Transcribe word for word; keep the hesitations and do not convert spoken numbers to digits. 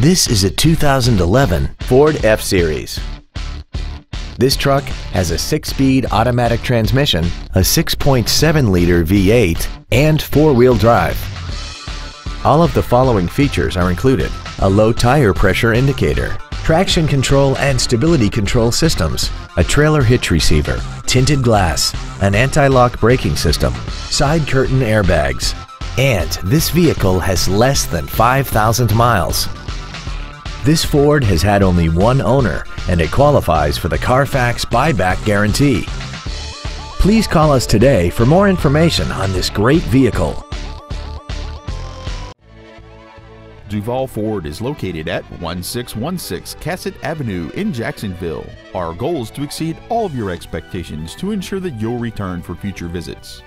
This is a two thousand eleven Ford F-Series. This truck has a six-speed automatic transmission, a six point seven liter V eight, and four-wheel drive. All of the following features are included: a low tire pressure indicator, traction control and stability control systems, a trailer hitch receiver, tinted glass, an anti-lock braking system, side curtain airbags, and this vehicle has less than five thousand miles. This Ford has had only one owner and it qualifies for the Carfax buyback guarantee. Please call us today for more information on this great vehicle. Duval Ford is located at one six one six Cassett Avenue in Jacksonville. Our goal is to exceed all of your expectations to ensure that you'll return for future visits.